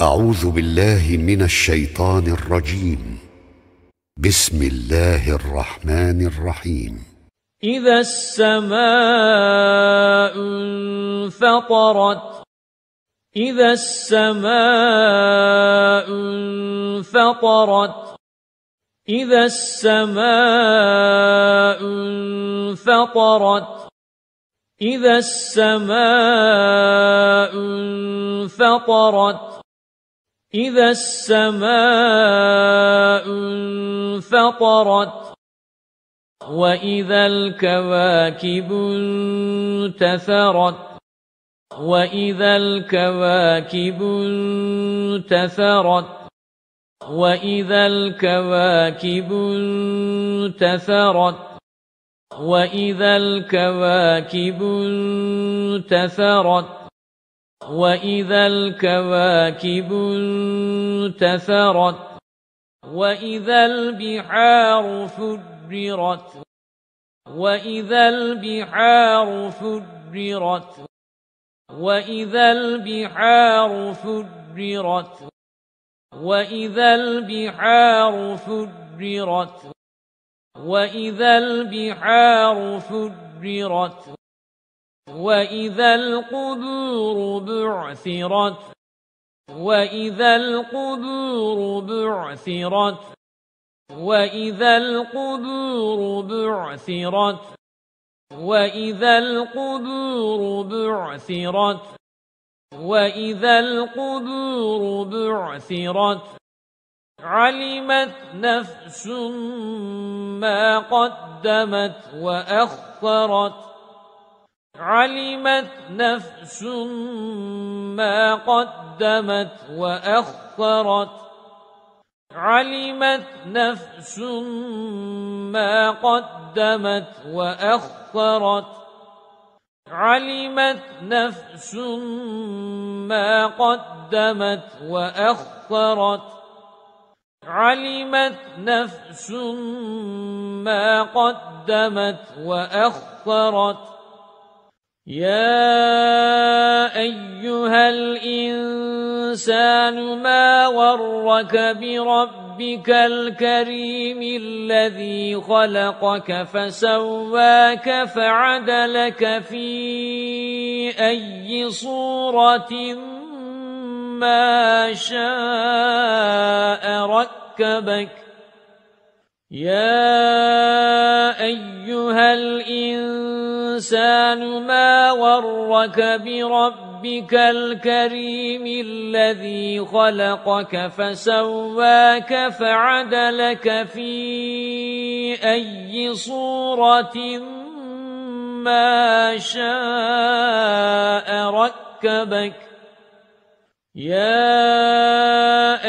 أعوذ بالله من الشيطان الرجيم. بسم الله الرحمن الرحيم. إذا السماء انفطرت. إذا السماء انفطرت. إذا السماء انفطرت. إذا السماء انفطرت. إذا السماء انفطرت. وإذا الكواكب انتثرت. وإذا الكواكب انتثرت. وإذا الكواكب انتثرت. وإذا الكواكب انتثرت. وإذا الكواكب انتثرت. وإذا البحار فجرت. وإذا البحار فجرت. وإذا البحار فجرت. وإذا البحار فجرت. وإذا البحار فجرت. وإذا القبور بعثرت. وإذا القبور بعثرت. وإذا القبور بعثرت. وإذا القبور بعثرت. وإذا القبور بعثرت. علمت نفس ما قدمت وأخرت. علمت نفس ما قدمت وأخرت. علمت نفس ما قدمت وأخرت. علمت نفس ما قدمت وأخرت. علمت نفس ما قدمت وأخرت. يَا أَيُّهَا الْإِنسَانُ مَا غَرَّكَ بِرَبِّكَ الْكَرِيمِ الَّذِي خَلَقَكَ فَسَوَّاكَ فَعَدَلَكَ فِي أَيِّ صُورَةٍ مَا شَاءَ رَكَّبَكَ. يَا أَيُّهَا الْإِنسَانُ مَا غَرَّكَ بِرَبِّكَ الْكَرِيمِ الَّذِي خَلَقَكَ فَسَوَّاكَ فَعَدَلَكَ فِي أَيِّ صُورَةٍ مَا شَاءَ رَكَّبَكَ. يَا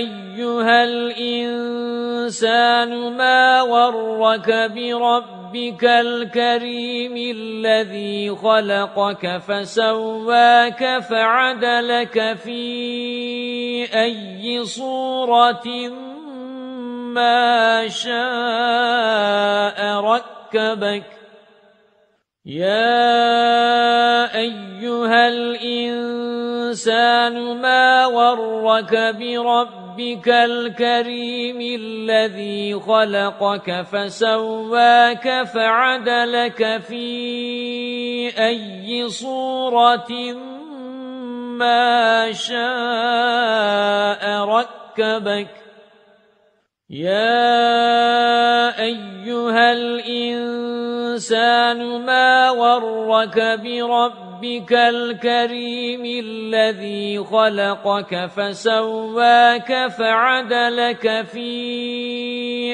أَيُّهَا الْإِنسَانُ مَا غَرَّكَ بِرَبِّكَ الْكَرِيمِ الَّذِي خَلَقَكَ فَسَوَّاكَ فَعَدَلَكَ فِي أَيِّ صُورَةٍ مَا شَاءَ رَكَّبَكَ. يَا أَيُّهَا الْإِنسَانُ مَا غَرَّكَ بِرَبِّكَ الْكَرِيمِ الَّذِي خَلَقَكَ فَسَوَّاكَ فَعَدَلَكَ فِي أَيِّ صُورَةٍ مَا شَاءَ رَكَّبَكَ. يَا أَيُّهَا الْإِنسَانُ مَا غَرَّكَ بِرَبِّكَ الْكَرِيمِ الَّذِي خَلَقَكَ فَسَوَّاكَ فَعَدَلَكَ فِي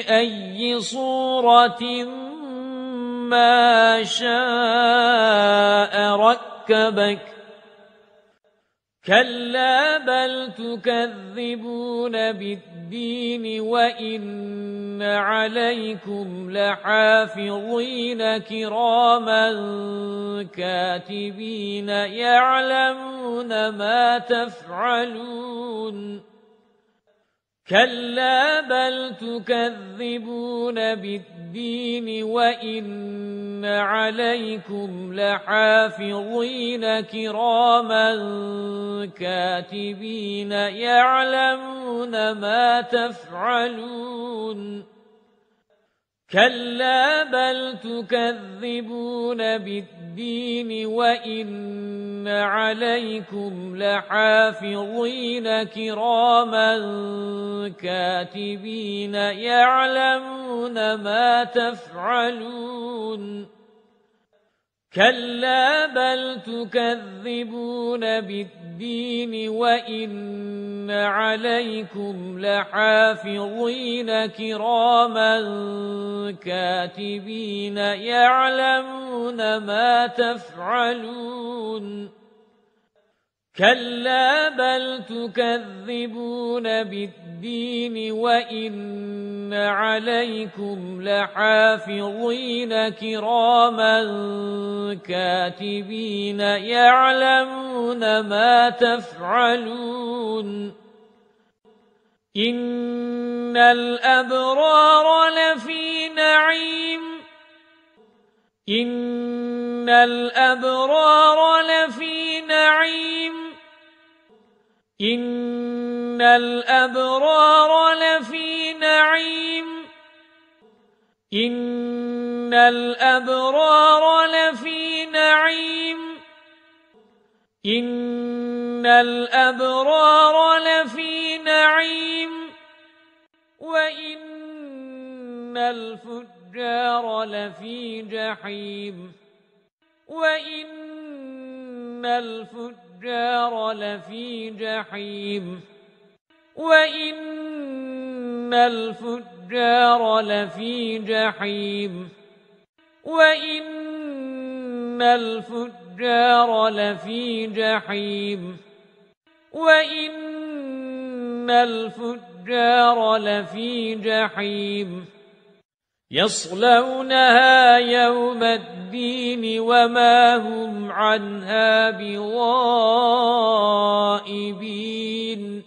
أَيِّ صُورَةٍ مَا شَاءَ رَكَّبَكَ. كلا بل تكذبون بالدين وإن عليكم لحافظين كراما كاتبين يعلمون ما تفعلون. كلا بل تكذبون بالدين وإن عليكم لحافظين كراما كاتبين يعلمون ما تفعلون كلا بل تكذبون بالدين وإن عليكم لحافظين كراما كاتبين يعلمون ما تفعلون كلا بل تكذبون بالدين وإن عليكم لحافظين كراما كاتبين يعلمون ما تفعلون كلا بل تكذبون بالدين وإن عليكم لحافظين كراما كاتبين يعلمون ما تفعلون إن الأبرار لفي نعيم إن الأبرار لفي نعيم إن الأبرار لفي نعيم إن الأبرار لفي نعيم إن الأبرار لفي نعيم وإن الفجار لفي جحيم وإن الفجار لفي جحيم وإن الفجار لفي جحيم وإن الفجار لفي جحيم وإن الفجار لفي جحيم يصلونها يوم الدين وما هم عنها بغائبين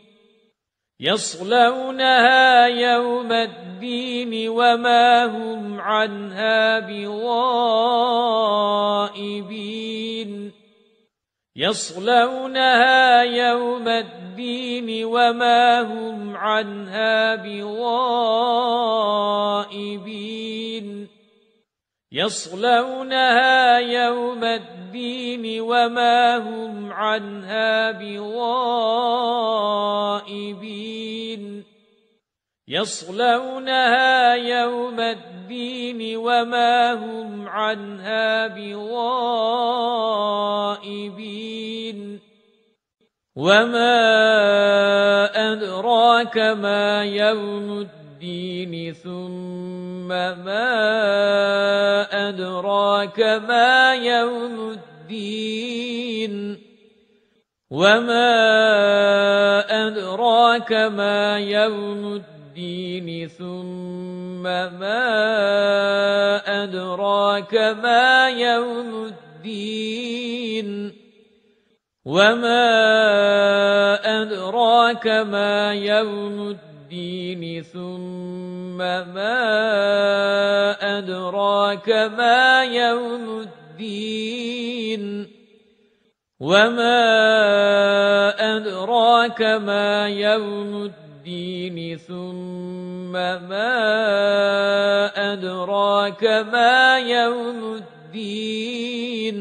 يصلونها يوم الدين وما هم عنها بغائبين يصلونها يوم الدين وما هم عنها بغائبين يصلونها يوم الدين وما هم عنها بغائبين يصلونها يوم الدين وما هم عنها بغائبين وما أدراك ما يوم الدين ثم ما أدراك ما يوم الدين وما أدراك ما يوم الدين ثم ما أدراك ما يوم الدين وما أدراك ما يوم الدين ثم ما أدراك ما يوم الدين وما أدراك ما يوم الدين ثم ما أدراك ما يوم الدين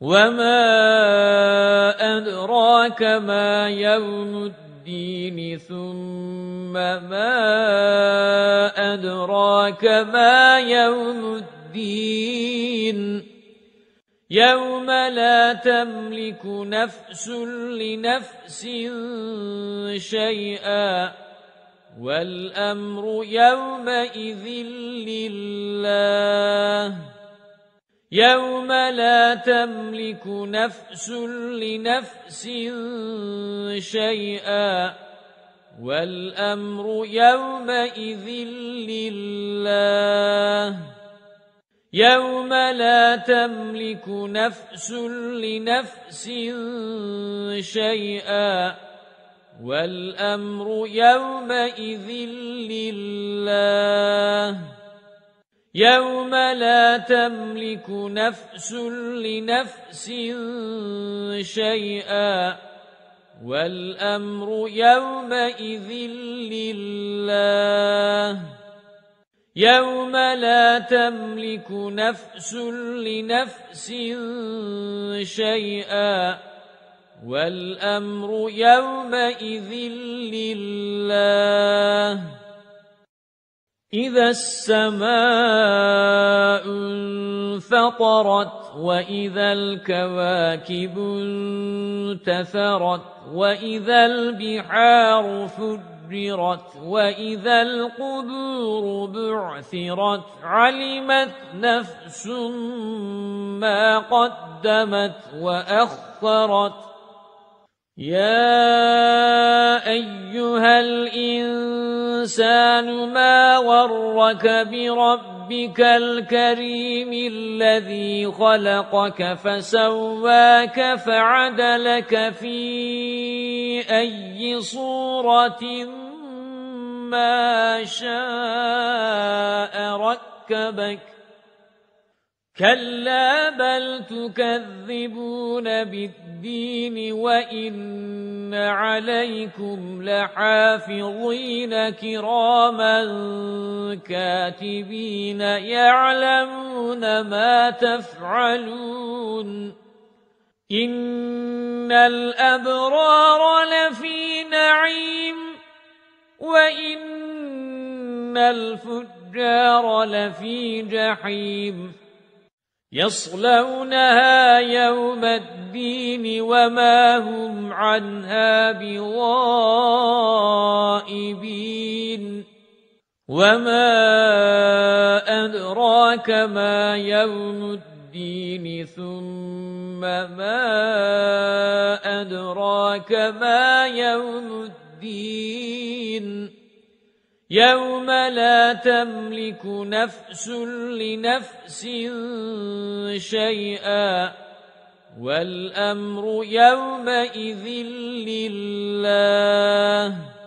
وما أدراك ما يوم الدين ثم ما أدراك ما يوم الدين يَوْمَ لَا تَمْلِكُ نَفْسٌ لِنَفْسٍ شَيْئًا وَالْأَمْرُ يَوْمَئِذٍ لِلَّهِ يَوْمَ لَا تَمْلِكُ نَفْسٌ لِنَفْسٍ شَيْئًا وَالْأَمْرُ يَوْمَئِذٍ لِلَّهِ يَوْمَ لَا تَمْلِكُ نَفْسٌ لِنَفْسٍ شَيْئًا وَالْأَمْرُ يَوْمَئِذٍ لِلَّهِ يَوْمَ لَا تَمْلِكُ نَفْسٌ لِنَفْسٍ شَيْئًا وَالْأَمْرُ يَوْمَئِذٍ لِلَّهِ يَوْمَ لَا تَمْلِكُ نَفْسٌ لِنَفْسٍ شَيْئًا وَالْأَمْرُ يَوْمَئِذٍ لِلَّهِ إِذَا السَّمَاءُ انفَطَرَتْ وَإِذَا الْكَوَاكِبُ انتَثَرَتْ وَإِذَا الْبِحَارُ فُجِّرَتْ وَإِذَا الْقُبُورُ بُعْثِرَتْ عَلِمَتْ نَفْسٌ مَا قَدَّمَتْ وَأَخَّرَتْ يَا أَيُّهَا الْإِنْسَانُ مَا غَرَّكَ بِرَبِّكَ الْكَرِيمِ الَّذِي خَلَقَكَ فَسَوَّاكَ فَعَدَلَكَ فِي أَيِّ صُورَةٍ مَا شَاءَ رَكَّبَكَ كلا بل تكذبون بالدين وإن عليكم لحافظين كراما كاتبين يعلمون ما تفعلون إن الأبرار لفي نعيم وإن الفجار لفي جحيم يصلونها يوم الدين وما هم عنها بغائبين وما أدراك ما يوم الدين ثم ما أدراك ما يوم الدين يَوْمَ لَا تَمْلِكُ نَفْسٌ لِنَفْسٍ شَيْئًا وَالْأَمْرُ يَوْمَئِذٍ لِلَّهِ